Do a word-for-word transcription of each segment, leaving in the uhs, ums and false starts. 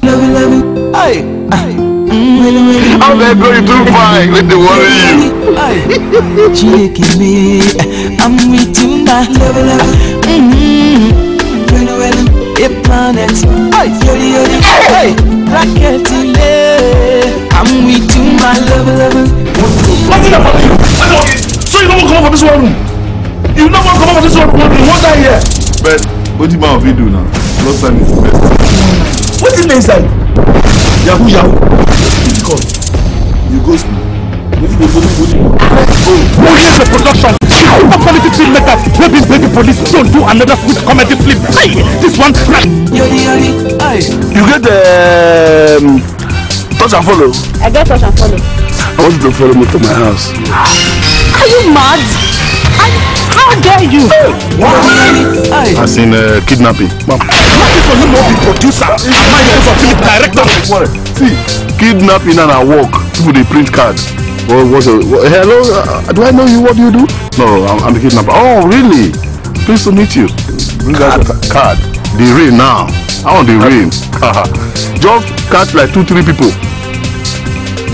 Hey, I'm not going to fight. Let the worry you. I'm with you now. A planet. Yori yori. Hey, rocket love. I'm with you now. What's up with you? So you don't want to come over this one room? You don't want to come over this one room? What are you here? But what do you want to do now? Last time is best. What's in the inside? Yahoo, Yahoo! You go school. What is the police? Who is the production? The politics will make us. Maybe the police don't do another food comedy flip. Hey, this one, right? Yori yori. You get the um, touch and follow. I get touch and follow. I want you to follow me to my house. Are you mad? I, how dare you? Hey, what? As in uh, kidnapping. Mom. So you know the producer, my film director. See, kidnapping and I work. People they print cards. Well, what's a, well, hello, uh, do I know you? What do you do? No, I'm, I'm the kidnapper. Oh, really? Pleased to meet you. Bring out the card. The ring now. I want the ring. Just catch like two, three people.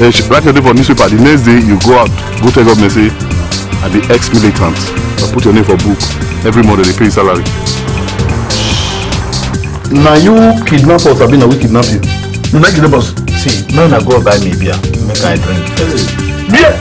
They should write your name for newspaper. The next day you go out, go take up message at the ex-militant. Put your name for book. Every month they pay salary. Now you kidnap us, Abina, we kidnap you. You like kidnap us? See, now I go buy me beer. Make I drink. Beer!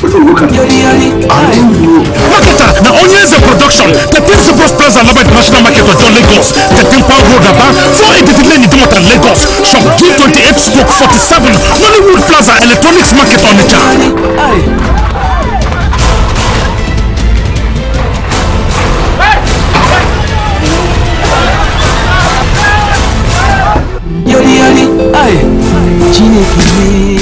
What are you looking at? I don't know. Marketer, now only is a production. The principal's place are not by the national market of John Lagos. The Temple Road about four eighty-three Nidomot and Lagos. Shop G twenty-eight stroke forty-seven. Nollywood Plaza Electronics Market on the jar. Yori yori, ay, Chineke.